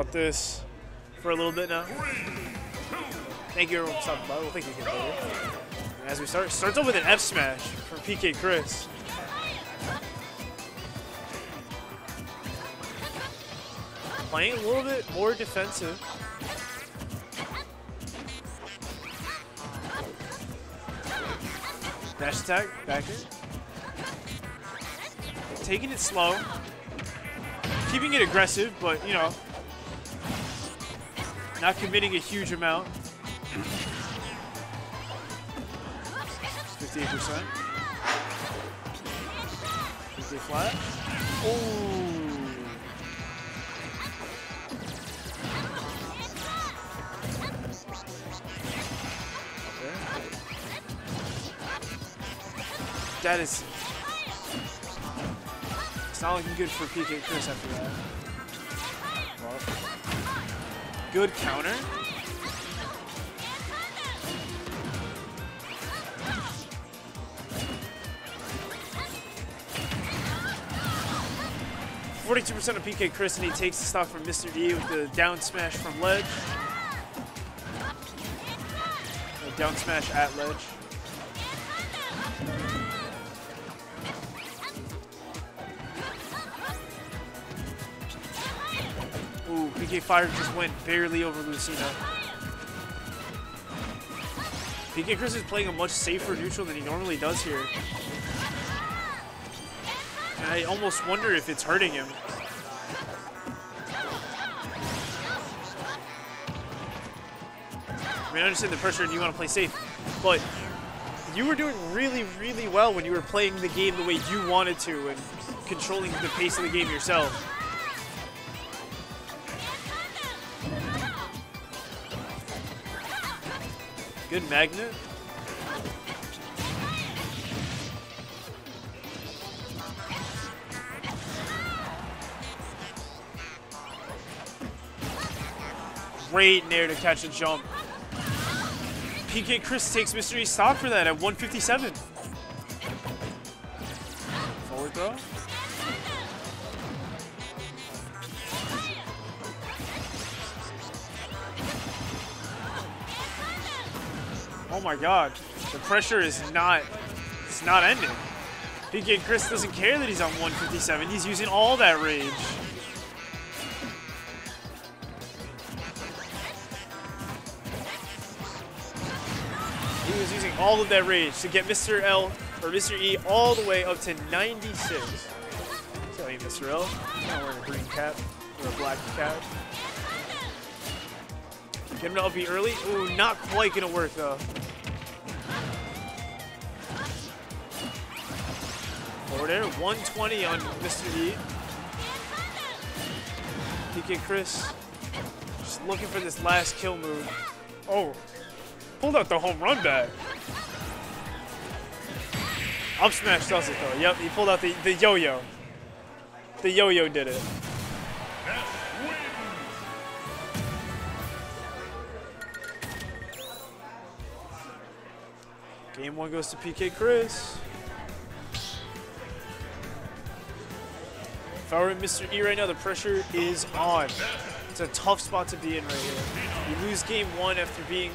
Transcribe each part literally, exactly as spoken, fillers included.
about this for a little bit now. Thank you everyone for stopping by. We'll thank you again later. And as we start, starts off with an F smash from P K Chris. Playing a little bit more defensive. Dash attack, back in. Taking it slow. Keeping it aggressive, but, you know, not committing a huge amount. fifty-eight percent. fifty flat. Oh. That is, it's not looking good for P K Chris after that. Well, good counter. forty-two percent of P K Chris, and he takes the stock from Mister E with the down smash from ledge. Or down smash at ledge. P K Fire just went barely over Lucina. P K Chris is playing a much safer neutral than he normally does here. And I almost wonder if it's hurting him. I mean, I understand the pressure and you want to play safe, but you were doing really, really well when you were playing the game the way you wanted to and controlling the pace of the game yourself. Good magnet. Great nair to catch a jump. P K Chris takes Mister E stock for that at one fifty-seven. Forward throw. Oh my god, the pressure is not, it's not ending. P K Chris doesn't care that he's on one fifty-seven, he's using all that rage. He was using all of that rage to get Mister L, or Mister E, all the way up to ninety-six. Tell you, Mister L, I'm not wearing a green cap, or a black cap. Get him to up-B early. Ooh, not quite gonna work though. Forward air, one twenty on Mister E. P K Chris just looking for this last kill move. Oh, pulled out the home run bag. Up smash does it though. Yep, he pulled out the, the yo-yo. The yo-yo did it. Game one goes to P K Chris. If I were at Mister E right now, the pressure is on. It's a tough spot to be in right here. You lose game one after being,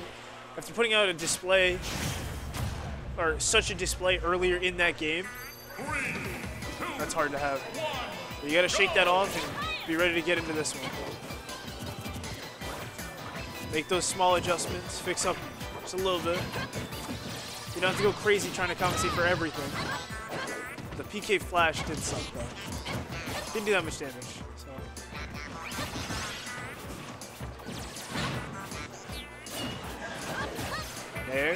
after putting out a display, or such a display earlier in that game. That's hard to have. But you gotta shake that off and be ready to get into this one. Make those small adjustments, fix up just a little bit. You don't have to go crazy trying to compensate for everything. The P K Flash did something though. Didn't do that much damage. So. There.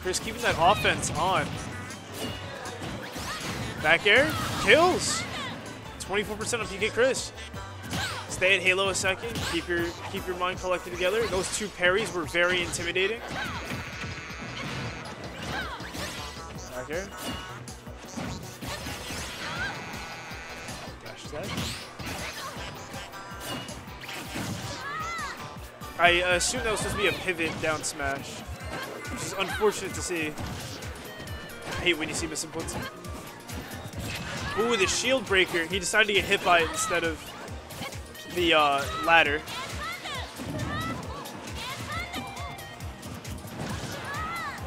Chris keeping that offense on. Back air. Kills. twenty-four percent of P K Chris. Stay at Halo a second. Keep your, keep your mind collected together. Those two parries were very intimidating. Here. I assume that was supposed to be a pivot down smash, which is unfortunate to see. I hate when you see misinputs. Ooh, the shield breaker. He decided to get hit by it instead of the uh, ladder.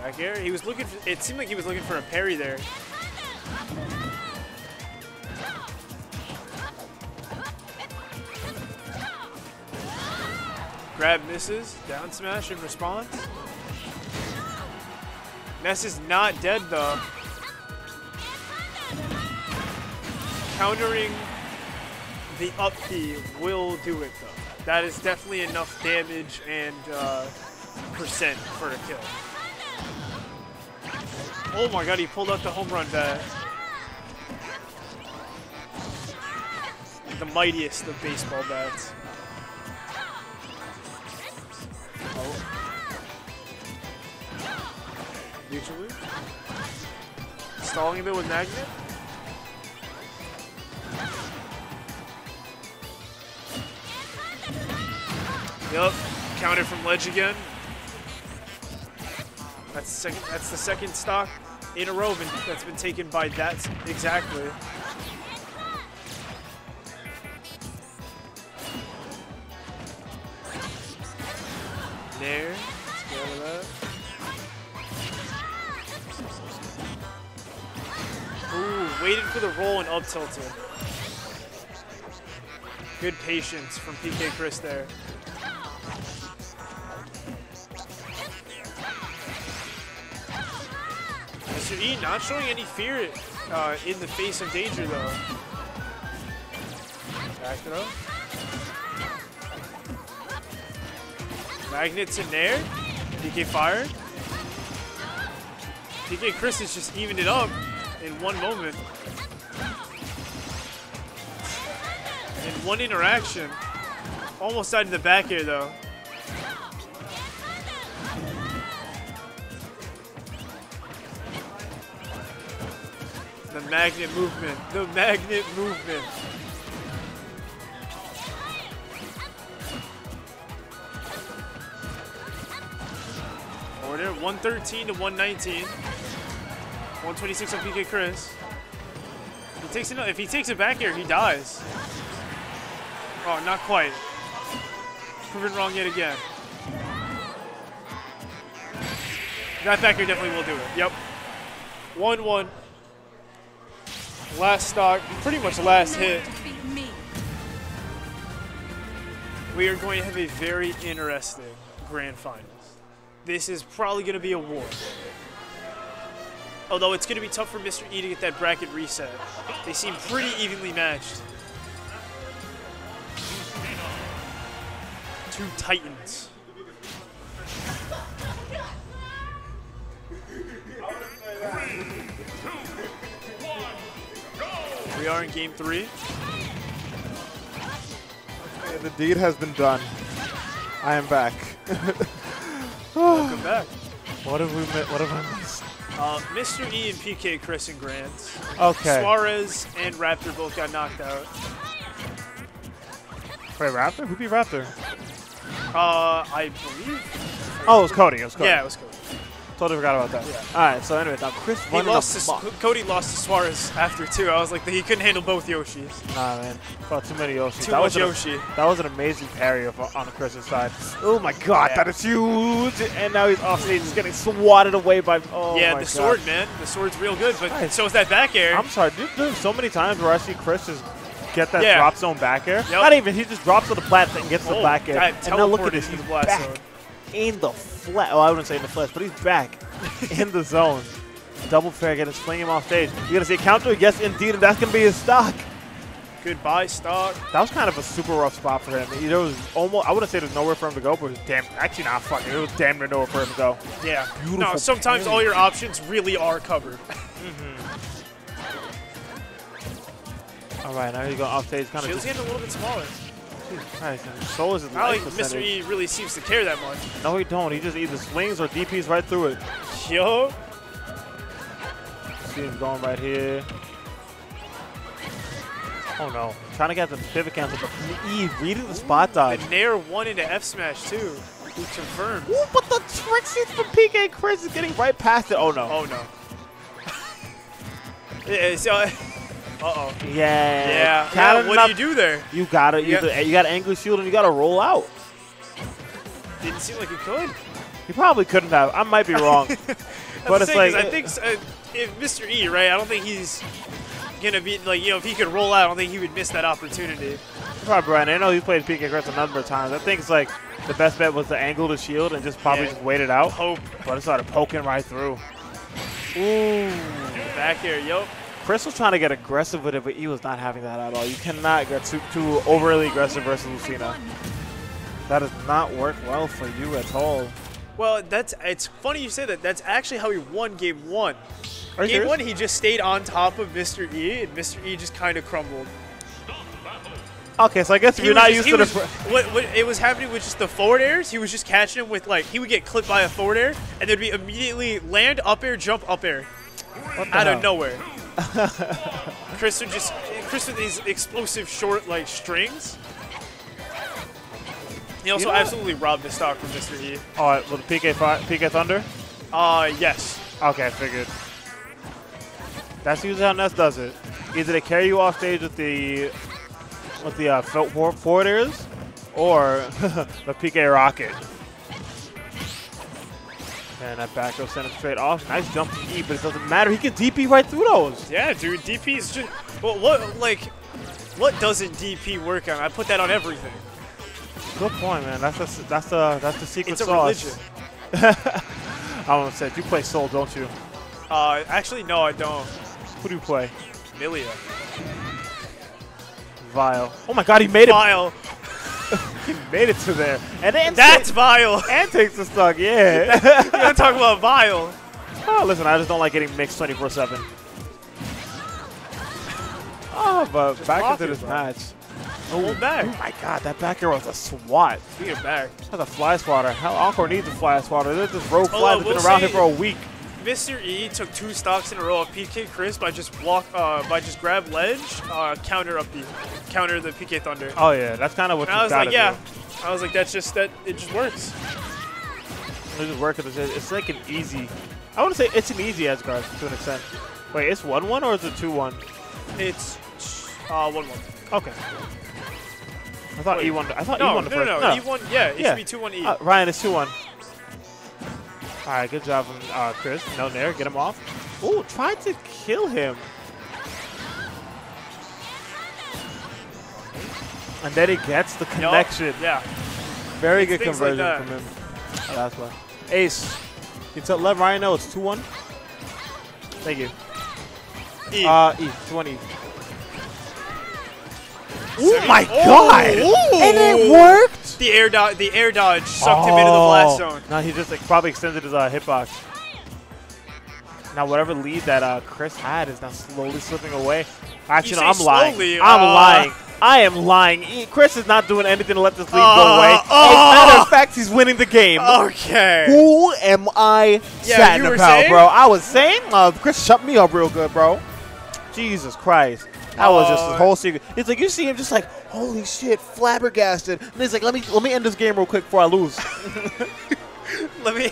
Back here, he was looking. For, it seemed like he was looking for a parry there. Grab misses, down smash in response. Ness is not dead though. Countering the up B will do it though. That is definitely enough damage and uh, percent for a kill. Oh my god, he pulled out the home run bat. The mightiest of baseball bats. Mutually. Stalling a bit with Magnet. Yup, counter from ledge again. That's second. That's the second stock in a row that's been taken by that exactly. There. Let's go to that. Ooh, waited for the roll and up tilted. Good patience from P K Chris there. Mister E not showing any fear uh, in the face of danger though. Back throw. Magnets in there. P K fire. P K Chris has just evened it up in one moment. In one interaction. Almost died in the back air though. The magnet movement. The magnet movement. Order one thirteen to one nineteen. one twenty-six on P K Chris. He takes it, if he takes it back here, he dies. Oh, not quite. Proven wrong yet again. That back here definitely will do it. Yep. one one. Last stock, pretty much last hit. We are going to have a very interesting grand finals. This is probably going to be a war. Although it's going to be tough for Mister E to get that bracket reset. They seem pretty evenly matched. Two titans. We are in game three. Yeah, the deed has been done. I am back. Welcome back. What have we missed? What have I missed? Uh, Mister E and P K, Chris and Grant. Okay. Suarez and Raptor both got knocked out. Wait, Raptor? Who beat Raptor? Uh, I believe. Oh, it was Cody. It was Cody. Yeah, it was Cody. Totally forgot about that. Yeah. All right, so anyway, now Chris won he lost to Cody lost to Suarez after two. I was like, he couldn't handle both Yoshis. Nah, man. Fought too many Yoshis. Too that much was Yoshi. An, that was an amazing parry on the Chris's side. Oh, my God. Yeah. That is huge. And now he's off stage. He's getting swatted away by oh Yeah, my the God. sword, man. The sword's real good, but nice. So is that back air. I'm sorry. Dude, there's so many times where I see Chris just get that yeah. drop zone back air. Yep. Not even. He just drops to the platform and gets oh, the back air. God, and now look at this. He's back zone. in the flat. Oh, I wouldn't say in the flesh, but he's back in the zone. Double fair again, it's playing him off stage. You're going to see a counter? Yes, indeed, and that's going to be his stock. Goodbye, stock. That was kind of a super rough spot for him. I mean, there was almost, I wouldn't say there's nowhere for him to go, but it was damn, actually not fucking, it was damn near nowhere for him to go. Yeah. Beautiful no, sometimes pain. all your options really are covered. mm-hmm. All right, now you go off stage. Kind of. Shield's getting a little bit smaller. Nice. So is his life percentage. Mister E really seems to care that much. No, he don't. He just either swings or D Ps right through it. Yo. See him going right here. Oh, no. Trying to get the pivot cancel, but E reading the spot dive. And Nair one into F smash, too. He confirmed. Ooh, but the trick seats from P K Chris is getting right past it. Oh, no. Oh, no. yeah, so Uh-oh. Yeah. Yeah. yeah what enough, do you do there? You got to yeah. either you got to angle shield and you got to roll out. Didn't seem like you could. You probably couldn't have. I might be wrong. But it's like I think uh, if Mister E, right? I don't think he's gonna be like you know if he could roll out, I don't think he would miss that opportunity. Probably right. I know he played P K Chris a number of times. I think it's like the best bet was to angle the shield and just probably yeah. just wait it out. Hope. But it started poking right through. Ooh. Back here, yo. Chris was trying to get aggressive with it, but E was not having that at all. You cannot get too, too overly aggressive versus Lucina. That does not work well for you at all. Well, that's it's funny you say that. That's actually how he won game one. Are game serious? one, he just stayed on top of Mister E, and Mister E just kind of crumbled. Okay, so I guess if you're not just, used to was, the... What, what it was happening with just the forward airs, he was just catching him with, like, he would get clipped by a forward air, and there'd be immediately land, up air, jump, up air. Out hell? of nowhere. Chris would just... Chris with these explosive short, like, strings. He also you know absolutely what? robbed the stock from Mister E. All right, with well, P K, P K Thunder? Uh, yes. Okay, I figured. That's usually how Ness does it. Either they carry you off stage with the... with the uh, forward airs or the P K Rocket. And that back row sent him straight off. Nice jump to E, but it doesn't matter. He can D P right through those. Yeah, dude. D P is just... Well, what, like, what doesn't D P work on? I put that on everything. Good point, man. That's the, that's the, that's the secret it's a sauce. Religion. I almost said, you play Soul, don't you? Uh, actually, no, I don't. Who do you play? Milia. Vile. Oh my god, he made Vile. it. Vile. He made it to there. And then That's Vile. And takes the stock, yeah. You're going to talk about Vile. Oh, listen, I just don't like getting mixed twenty-four seven. Oh, but just back into this bro. match. Oh, back. Oh my god, that back air was a swat. Speaking of back. That's a fly swatter. How Encore needs a fly swatter. There's this rogue fly oh, that's we'll been around here for a week. Mister E took two stocks in a row of P K Chris by just block, uh, by just grab ledge, uh, counter up the, counter the P K Thunder. Oh yeah, that's kind of what. And you I was like, yeah, do. I was like, that's just that. It just works. It just works. It's like an easy. I want to say it's an easy Asgard to an extent. Wait, it's one one or is it two one? It's uh, one one. Okay. I thought Wait, E won. I thought no, E won the no, first. No, no, no. E won. Yeah, it yeah. should be two one E. Uh, Ryan is two one. All right, good job on uh, Chris. No nair, get him off. Ooh, tried to kill him. And then he gets the connection. Yep. Yeah. Very it's good conversion like from him. Oh, that's one. Ace. You tell, let Ryan know it's two one. Thank you. E. Uh, E, two one E. Oh my oh. god! Ooh. And it worked! The air, do the air dodge sucked oh. him into the blast zone. No, he just like, probably extended his uh, hitbox. Now, whatever lead that uh, Chris had is now slowly slipping away. Actually, no, I'm slowly, lying. Uh, I'm lying. I am lying. He, Chris is not doing anything to let this lead uh, go away. Uh, As a matter of fact, he's winning the game. Okay. Who am I yeah, chatting about, saying? bro? I was saying uh, Chris shut me up real good, bro. Jesus Christ. That uh, was just the whole secret. It's like you see him just like, holy shit, flabbergasted. And he's like, let me let me end this game real quick before I lose. let me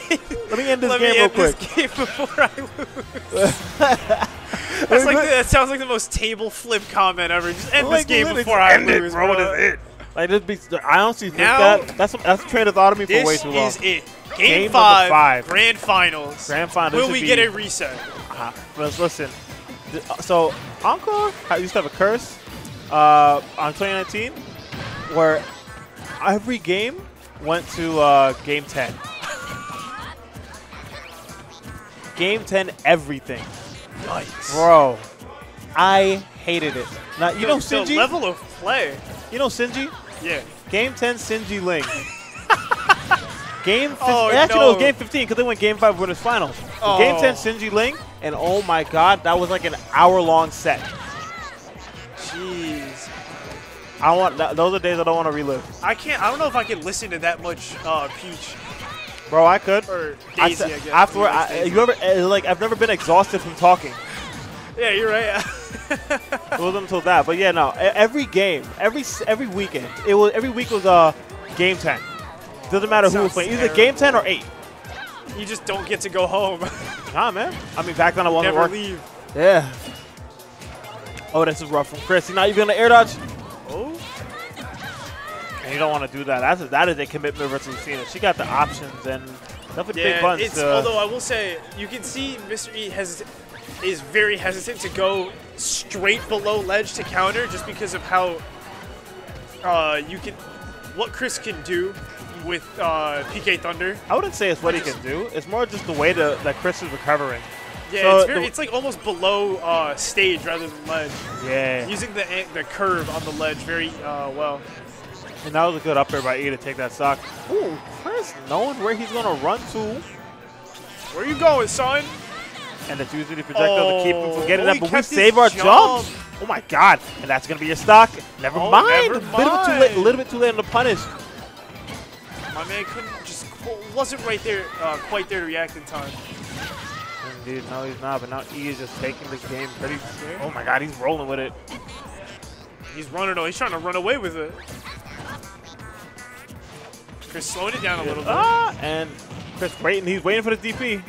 let me end this let game me end real quick. This game before I lose. That's like the, that sounds like the most table flip comment ever. Just end like, this game before I end lose, it, bro. Bro. It. Like this be, I honestly think now, that that's that's a train of thought of me for way too long. This is it. Game, game five, five, grand finals. Grand finals. Will we be, get a reset? Uh, let's listen. So, Encore used to have a curse uh, on twenty nineteen where every game went to uh, game ten. game ten everything. Yikes. Bro, I hated it. Now, you the, know Sinji? The level of play. You know Sinji? Yeah. game ten, Sinji Ling. Game oh, actually, no. it was game fifteen because they went game five winners finals. Oh. game ten, Sinji Ling. And oh my god, that was like an hour-long set. Jeez. I want th those are days I don't want to relive. I can't. I don't know if I can listen to that much uh, Peach. Bro, I could. Or Daisy, I, I guess. After I, you ever like, I've never been exhausted from talking. Yeah, you're right. It wasn't until that, but yeah, no. Every game, every every weekend, it was every week was uh game ten. Doesn't matter who was playing, either game ten or eight. You just don't get to go home. Nah, man. I mean, back then I wasn't working. Never leave. Yeah. Oh, this is rough from Chris. He's not even going to air dodge. Oh. And you don't want to do that. That's a, that is a commitment versus Lucina. She got the options and definitely yeah, big bunch. It's, uh, although I will say, you can see Mister E has, is very hesitant to go straight below ledge to counter just because of how uh, you can, what Chris can do with uh, P K Thunder. I wouldn't say it's what he can do. It's more just the way to, that Chris is recovering. Yeah, so it's, very, it's like almost below uh, stage rather than ledge. Yeah. Using the the curve on the ledge very uh, well. And that was a good up air by E to take that stock. Ooh, Chris knowing where he's going to run to. Where you going, son? And it's using the projectile oh, to keep him from getting oh, that, but we save our jump. jumps. Oh, my God. And that's going to be your stock. Never oh, mind. Never mind. Little bit too late, a little bit too late on the punish. My man couldn't just wasn't right there, uh, quite there to react in time. Indeed, no, he's not. But now E is just taking the game pretty. Oh my God, he's rolling with it. He's running though. He's trying to run away with it. Chris slowed it down a little bit. Ah, and Chris waiting. He's waiting for the D P.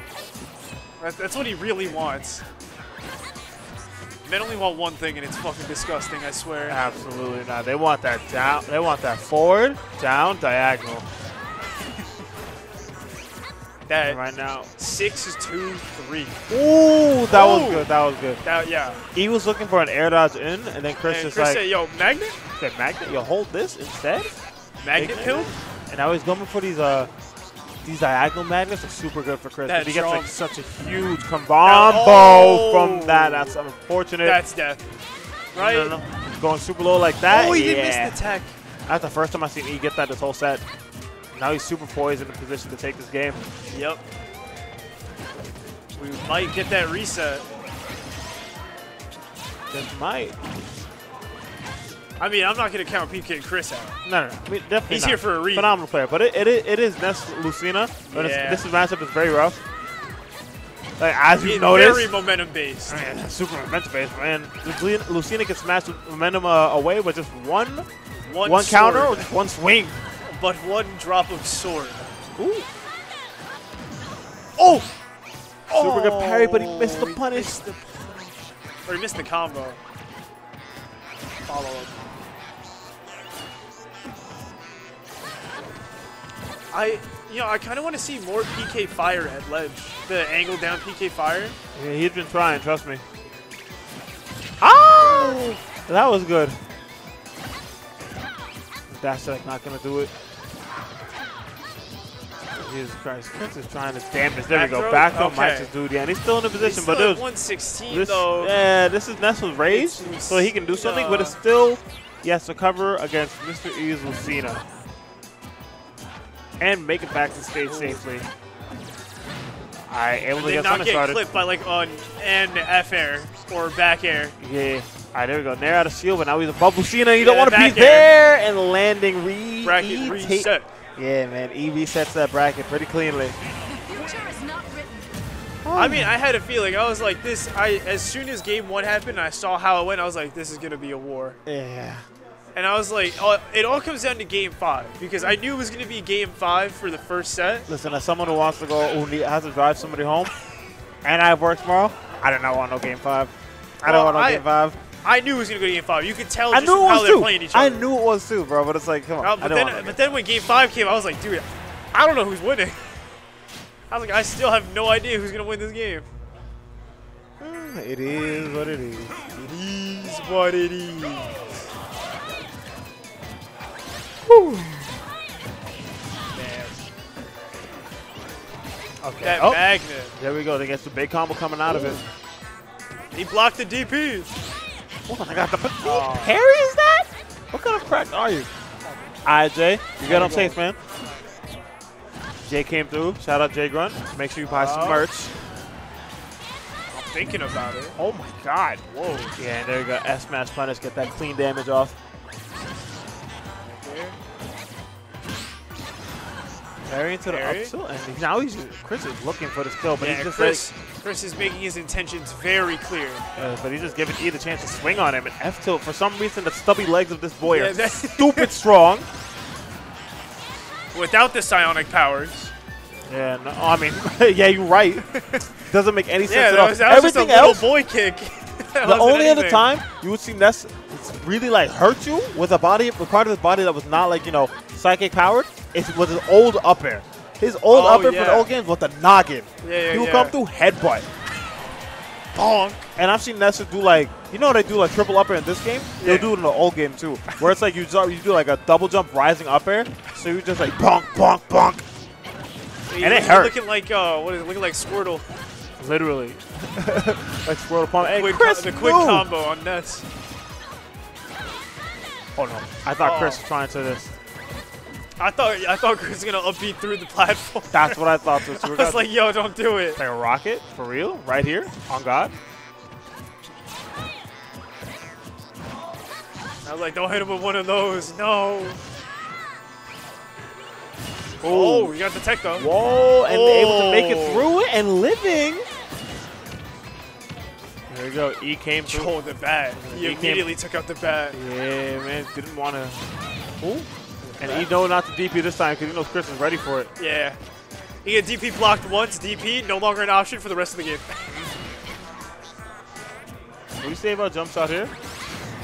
That's what he really wants. Men only want one thing, and it's fucking disgusting. I swear. Absolutely not. They want that down. They want that forward, down, diagonal. That right now. Six is two, three. Ooh, that oh. was good. That was good. That, yeah. He was looking for an air dodge in, and then Chris just like, said, yo, magnet? Said, magnet? Yo, hold this instead? Magnet pill? And now he's going for these uh, these diagonal magnets are super good for Chris. He gets like, such a huge combo oh. from that. That's unfortunate. That's death. Right? No, no, no. He's going super low like that. Oh, he yeah. did miss the tech. That's the first time I've seen E get that this whole set. Now he's super poised in a position to take this game. Yep. We might get that reset. Just might. I mean, I'm not going to count P K Chris out. No, no, no. I mean, definitely He's not. here for a reason. Phenomenal player. But it, it, it is Ness Lucina. But yeah. This matchup is very rough. Like, as you notice. Very momentum-based. Super momentum-based, man. Lucina can smash momentum uh, away with just one, one, one counter or just one swing. But one drop of sword. Ooh. Oh! Oh! Super good parry, but he missed the punish. Missed the punish. Or he missed the combo. Follow up. I, you know, I kind of want to see more P K Fire at ledge. The angle down P K Fire. Yeah, he's been trying, trust me. Oh! That was good. That's like not going to do it. Jesus Christ, Chris is trying to damage. There we go. Back up, might just do. Yeah, and he's still in the position, but it was one sixteen though. Yeah, this is Ness's rage, so he can do something, but it's still he has to cover against Mister E's Lucina and make it back to stage safely. All right, able to get something started. Not get clipped by like on an F air or back air. Yeah. All right, there we go. Nair out of shield, but now he's a bubble Cena. You yeah, don't want to be there. Air. And landing re bracket e reset. Yeah, man. E resets that bracket pretty cleanly. Oh. I mean, I had a feeling. I was like, this. I as soon as game one happened, I saw how it went. I was like, this is gonna be a war. Yeah. And I was like, oh, it all comes down to game five because I knew it was gonna be game five for the first set. Listen, as someone who wants to go, who has to drive somebody home, and I have work tomorrow, I do not want no game five. I well, don't want no I, game five. I knew it was going to go to Game five. You could tell just how they're too. playing each other. I knew it was too, bro, but it's like, come on. No, but, then, but then when Game five came, I was like, dude, I don't know who's winning. I was like, I still have no idea who's going to win this game. It is what it is. It is what it is. Whew. Okay. That oh. magnet. There we go. They get some big combo coming out Ooh. of it. He blocked the D Ps. Oh my God, the oh. parry is that? What kind of crack are you? Alright, Jay, you got on safe, man. Jay came through. Shout out Jay Grunt. Make sure you buy uh, some merch. I'm thinking about it. Oh my God, whoa. Yeah, there you go. S-Mash punish, get that clean damage off. Right there. Parry into the up tilt, and now he's just, Chris is looking for the kill, but yeah, he's just Chris, like, Chris is making his intentions very clear. Uh, but he's just giving E the chance to swing on him, and F tilt for some reason the stubby legs of this boy yeah, are stupid strong. Without the psionic powers. Yeah, no, I mean, yeah, you're right. Doesn't make any sense yeah, at all. Yeah, that was, that was just a little boy kick. The only other time you would see Ness really like hurt you with a body, with part of his body that was not like, you know, psychic powered, it was his old up air. His old oh, up air yeah. for the old games was the noggin. Yeah, yeah, he would yeah. come through headbutt. Bonk. And I've seen Ness do like, you know, they do like triple up air in this game? They'll yeah. do it in the old game too, where it's like you, you do like a double jump rising up air, so you just like bonk, bonk, bonk. Yeah, and it hurt. Looking like, uh, what is it? Looking like Squirtle. Literally. Like Squirtle Pump. Hey, Chris, the quick combo on Ness. Oh no! I thought oh. Chris was trying to this. I thought I thought Chris was gonna upbeat through the platform. That's what I thought. So I was like, yo, don't do it. Like a rocket, for real, right here, on God. I was like, don't hit him with one of those. No. Ooh. Oh, you got the tech though. Whoa, and oh. able to make it through it and living. There you go. E came through. Oh, the bat. He e immediately came. took out the bat. Yeah, man. Didn't want to. And yeah. E know not to D P this time because he knows Chris is ready for it. Yeah. He got D P blocked once. D P, no longer an option for the rest of the game. What do you say about jumps out here?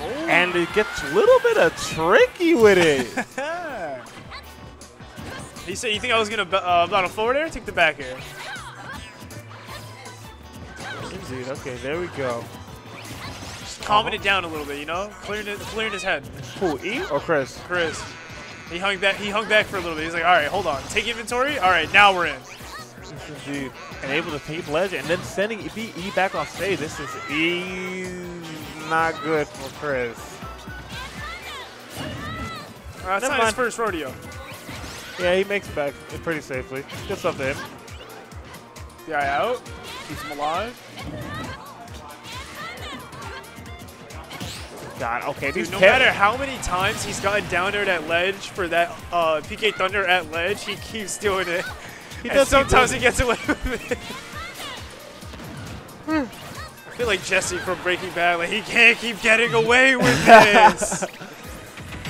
Oh. And it gets a little bit of tricky with it. He said, you think I was going to uh, block a forward air or take the back air? Dude, okay, there we go. Just calming uh-huh. it down a little bit, you know? Clearing his, clearing his head. Who, E or Chris? Chris. He hung back He hung back for a little bit. He's like, all right, hold on. Take inventory. All right, now we're in. Dude, and able to take ledge and then sending E back off stage. This is E not good for Chris. All right, that's not his first rodeo. Yeah, he makes it back pretty safely. Good stuff to him. The eye out. Keeps him alive. God, okay. Dude, no matter how many times he's gotten down there at ledge for that uh, P K Thunder at ledge, he keeps doing it. He does. Sometimes he gets away with it. I feel like Jesse from Breaking Bad. Like, he can't keep getting away with this.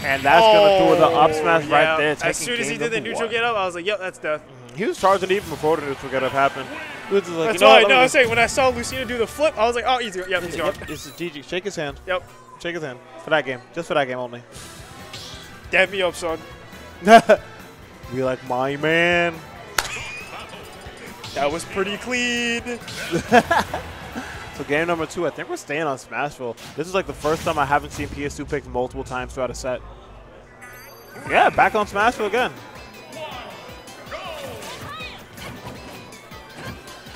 And that's oh, gonna do the up smash yeah. right there. As soon as he did the neutral get up, I was like, "Yep, that's death." Mm-hmm. He was charging even before the neutral get up happened. Like, that's you know, why. No, I was saying when I saw Lucina do the flip, I was like, "Oh, easy." Yep, he's gone. Yep, this is G G. Shake his hand. Yep, shake his hand for that game, just for that game only. Dab me up, son. Be like my man. That was pretty clean. So game number two, I think we're staying on Smashville. This is like the first time I haven't seen P S two pick multiple times throughout a set. Yeah, back on Smashville again.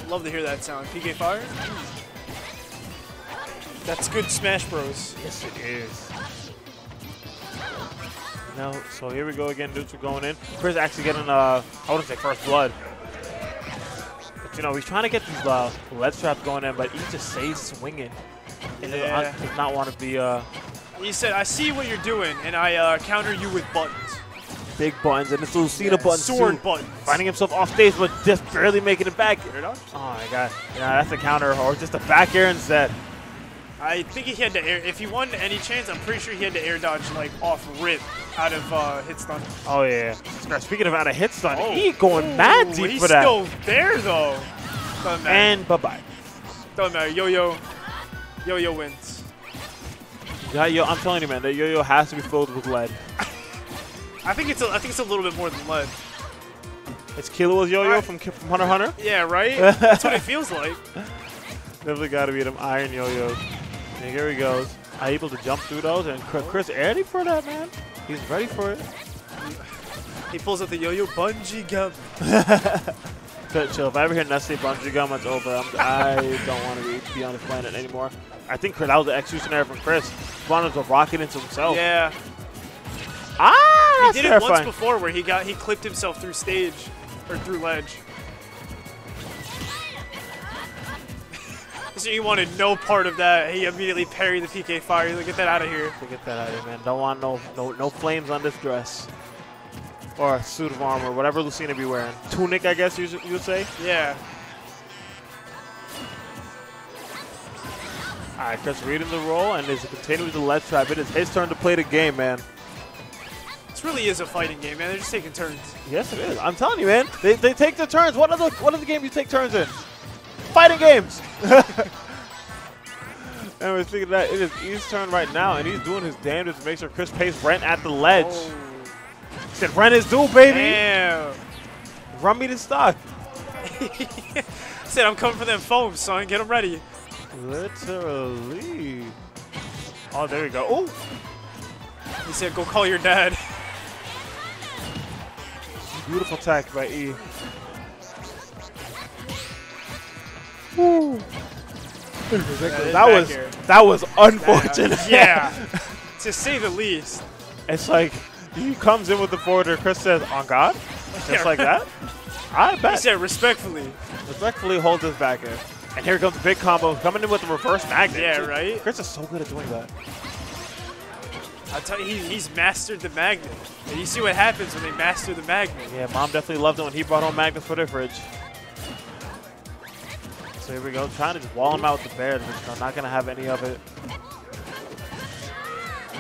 Love to hear that sound. P K Fire? That's good Smash Bros. Yes, it is. Now, so here we go again. Dudes are going in. Chris actually getting, uh, I wouldn't say first blood. You know, he's trying to get these uh, lead traps going in, but he just stays swinging. And yeah. does not want to be... Uh, he said, I see what you're doing, and I uh, counter you with buttons. Big buttons, and it's Lucina yeah, buttons, Sword too. buttons. Finding himself off stage, but just barely making it back. Oh, my God. Yeah, that's a counter, or just a back air instead. I think he had to air... If he won any chance, I'm pretty sure he had to air dodge, like, off-rip out of uh, hit stun. Oh, yeah. Speaking of out of hit stun, oh. he going Ooh, mad deep for that. He's still there, though. Doesn't matter. And bye-bye. Doesn't matter. Yo-Yo. Yo-Yo wins. Yeah, yo, I'm telling you, man. That Yo-Yo has to be filled with lead. I think it's a, I think it's a little bit more than lead. It's Kilo's Yo-Yo right. from, from Hunter Hunter? Yeah, right? That's what it feels like. Definitely got to be them iron Yo-Yos. And here he goes. I'm able to jump through those, and Chris ready for that, man. He's ready for it. He pulls out the yo-yo bungee gum. Good chill. If I ever hear Ness say bungee gum, it's over. I'm, I don't want to be, be on the planet anymore. I think that was the execution error from Chris. He wanted to rocket into himself. Yeah. Ah, that's He did terrifying. it once before where he got he clipped himself through stage, or through ledge. So he wanted no part of that. He immediately parried the P K Fire. He's like, get that out of here. Get that out of here, man. Don't want no, no no flames on this dress. Or a suit of armor, whatever Lucina be wearing. Tunic, I guess you would say? Yeah. All right, Chris reading the roll and is continuing the lead trap. It is his turn to play the game, man. This really is a fighting game, man. They're just taking turns. Yes, it is. I'm telling you, man. They, they take their turns. What other, what other game you take turns in? Fighting games. And we're thinking that it is E's turn right now, and he's doing his damnedest to make sure Chris pays rent at the ledge. Oh. He said, rent is due, baby. Damn. Run me the stock. I said, I'm coming for them foams, son. Get them ready. Literally. Oh, there we go. Oh. He said, go call your dad. Beautiful attack by E. Woo. That, that was here. that was unfortunate. That, uh, yeah, to say the least. It's like he comes in with the forwarder. Chris says, "On God," just yeah, like that. I bet. He said, "Respectfully." Respectfully holds his back in, and here comes the big combo coming in with the reverse magnet. Yeah, right. Chris is so good at doing that. I tell you, he, he's mastered the magnet, and you see what happens when they master the magnet. Yeah, Mom definitely loved it when he brought home magnets for their fridge. So here we go, trying to just wall him out with the bear. I'm not going to have any of it.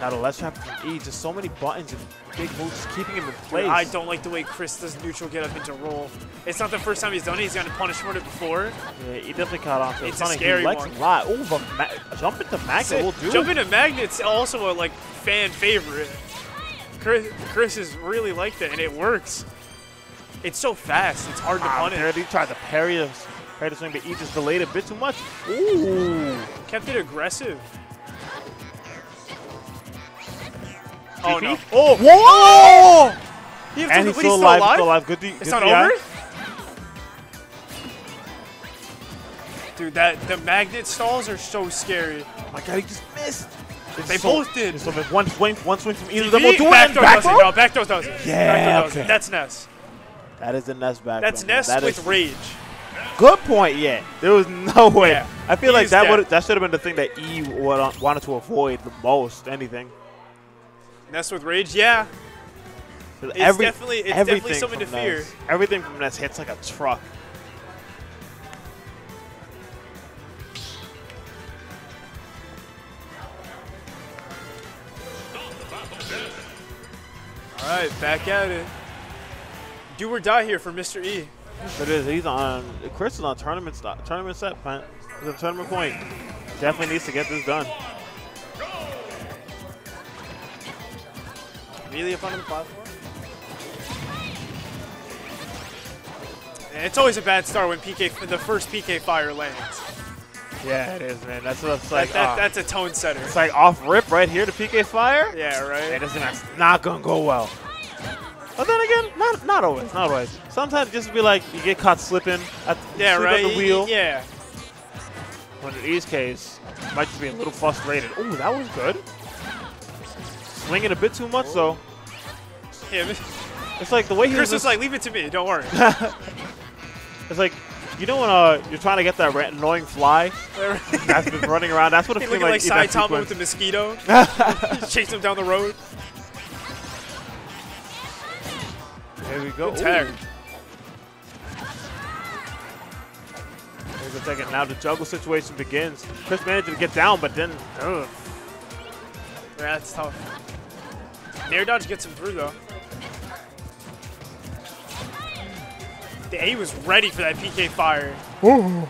Now the left trap from E, just so many buttons and big moves, just keeping him in place. Dude, I don't like the way Chris does neutral get up into roll. It's not the first time he's done it. He's gotten punished for it before. Yeah, he definitely caught on to it. It's funny. A scary he likes one. A lot. Ooh, but ma jump into magnet will do. Jump into magnet's also a like fan favorite. Chris, Chris is really like that, and it works. It's so fast. It's hard to ah, punish. He tried to parry us. Right to swing, but E just delayed a bit too much. Ooh. Kept it aggressive. Oh, G P? No. Oh. Whoa! He and he's still alive. Still alive. Good D. It's good not D I. Over? Dude, that the magnet stalls are so scary. Oh, my God, he just missed. It's they so, both did. So one swing, one swing from either of them will do it. Back throw does it. No, back throw does it. Yeah. Okay. That's Ness. That is the Ness back That's Ness that with rage. Good point, yeah. There was no way. Yeah, I feel like that would that should have been the thing that E would, uh, wanted to avoid the most, anything. Ness with rage, yeah. It's, every, definitely, it's definitely something to fear. Ness. Everything from Ness hits like a truck. All right, back at it. Do or die here for Mister E. It is. He's on. Chris is on tournament stop, tournament set point. He's on tournament point. Definitely needs to get this done. Immediately up on the platform. And it's always a bad start when P K, the first P K fire lands. Yeah, it is, man. That's what's like. That, that, uh, that's a tone setter. It's like off rip right here to P K fire. Yeah, right. And it's not, not gonna go well. But then again, not not always, not always. Sometimes it just be like you get caught slipping at the, yeah, right. at the wheel. Yeah. But in E's case, might just be a little frustrated. Oh, that was good. Swinging a bit too much, though. Yeah. It's like the way he Chris was like, leave it to me. Don't worry. It's like, you know when uh, you're trying to get that annoying fly that's been running around. That's what it feels like. Like Sai Tama with the mosquito. Chase him down the road. Here we go. Tag. Here's a second. Now the juggle situation begins. Chris managed to get down, but then. Ugh. Yeah, that's tough. Nair dodge gets him through, though. The A was ready for that P K fire. Ooh.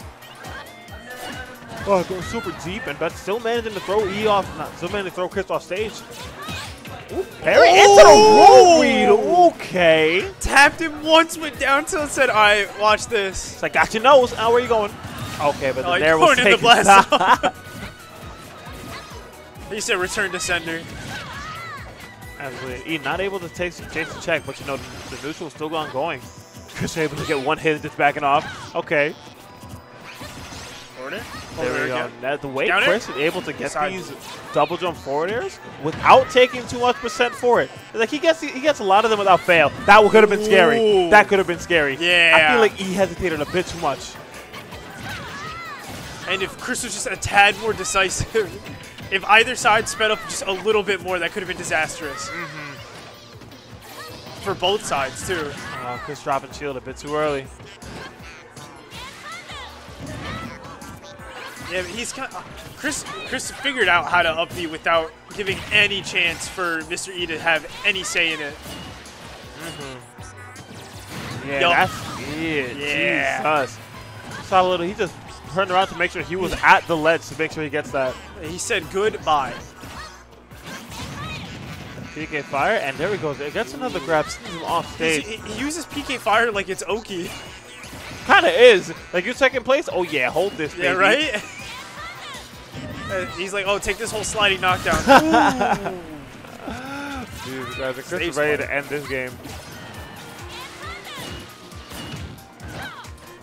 Oh, going super deep, and but still managing to throw E off. Not still managing to throw Chris off stage. Ooh, parry into the roll. Okay. Tapped him once, went down till it said, all right, watch this. It's like, got your nose. Oh, where you going? Okay, but oh, there was taken. The blast. He said return to sender. Absolutely. E not able to take chase the check, but you know, the, the neutral is still ongoing. Chris able to get one hit, just backing off. Okay. There oh, we go. Now, the way down Chris is able to get Side. these double jump forward airs without taking too much percent for it. Like he gets he gets a lot of them without fail. That could have been Ooh. scary. That could have been scary. Yeah. I feel like E hesitated a bit too much. And if Chris was just a tad more decisive, if either side sped up just a little bit more, that could have been disastrous. Mm-hmm. For both sides too. Oh, Chris dropping shield a bit too early. Yeah, but he's kind of, Chris. Chris figured out how to up B without giving any chance for Mister E to have any say in it. Mm-hmm. Yeah, yup. That's it. Yeah, Jesus. Saw a little. He just turned around to make sure he was at the ledge to make sure he gets that. He said goodbye. P K Fire, and there he goes. It gets another grab, sends him off stage. He, he uses P K Fire like it's Oki. Kind of is. Like, you're second place? Oh, yeah, hold this, baby. Yeah, right? And he's like, oh, take this whole sliding knockdown. Dude, guys, Chris is ready to end this game.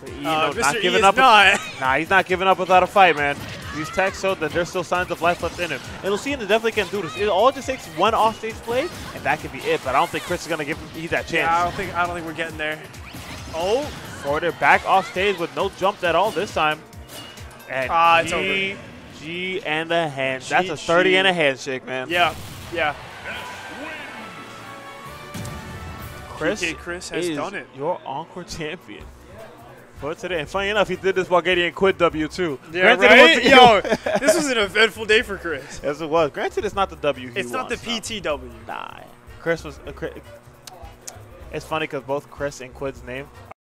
E, uh, no, Mister Not E giving up. Not. Nah, he's not giving up without a fight, man. These techs show that there's still signs of life left in him. And Lucina definitely can do this. It all just takes one offstage play, and that could be it. But I don't think Chris is gonna give him E that chance. Yeah, I don't think I don't think we're getting there. Oh, Porter back off stage with no jump at all this time. And uh, it's G, over. G and a hand. G, That's a thirty G. and a handshake, man. Yeah, yeah. Chris, P K Chris has is done it. Your Encore champion. But today, and funny enough, he did this while getting a Quid W too. Yeah, Granted, right? Yo, this was an eventful day for Chris. Yes, it was. Granted, it's not the W. He it's wants, not the P T W. No. Nah, Chris was. Uh, Chris. It's funny because both Chris and Quid's name.